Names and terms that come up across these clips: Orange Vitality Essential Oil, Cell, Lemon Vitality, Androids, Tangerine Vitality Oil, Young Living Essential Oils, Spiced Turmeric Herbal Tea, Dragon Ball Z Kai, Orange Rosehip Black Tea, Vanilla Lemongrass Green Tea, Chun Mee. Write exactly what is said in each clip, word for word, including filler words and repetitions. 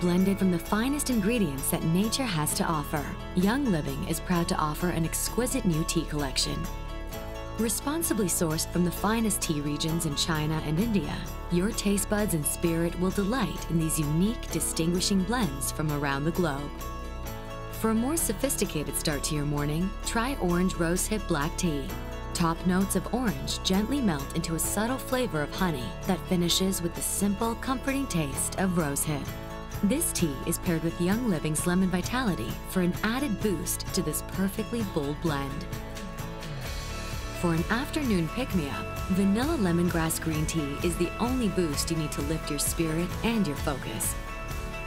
blended from the finest ingredients that nature has to offer. Young Living is proud to offer an exquisite new tea collection. Responsibly sourced from the finest tea regions in China and India, your taste buds and spirit will delight in these unique, distinguishing blends from around the globe. For a more sophisticated start to your morning, try Orange Rosehip Black Tea. Top notes of orange gently melt into a subtle flavor of honey that finishes with the simple, comforting taste of rosehip. This tea is paired with Young Living's Lemon Vitality for an added boost to this perfectly bold blend. For an afternoon pick-me-up, Vanilla Lemongrass Green Tea is the only boost you need to lift your spirit and your focus.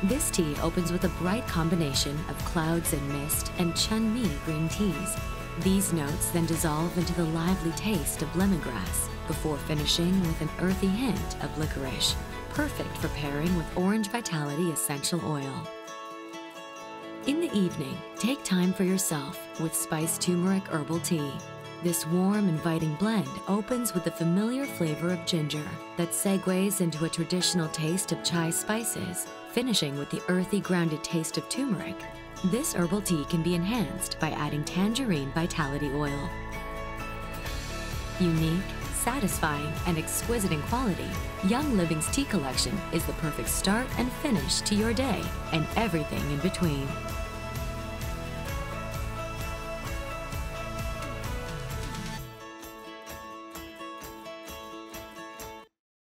This tea opens with a bright combination of clouds and mist and Chun Mee green teas. These notes then dissolve into the lively taste of lemongrass before finishing with an earthy hint of licorice, perfect for pairing with Orange Vitality Essential Oil. In the evening, take time for yourself with Spiced Turmeric Herbal Tea. This warm, inviting blend opens with the familiar flavor of ginger that segues into a traditional taste of chai spices, finishing with the earthy, grounded taste of turmeric. This herbal tea can be enhanced by adding Tangerine Vitality Oil. Unique, satisfying, and exquisite in quality, Young Living's tea collection is the perfect start and finish to your day and everything in between.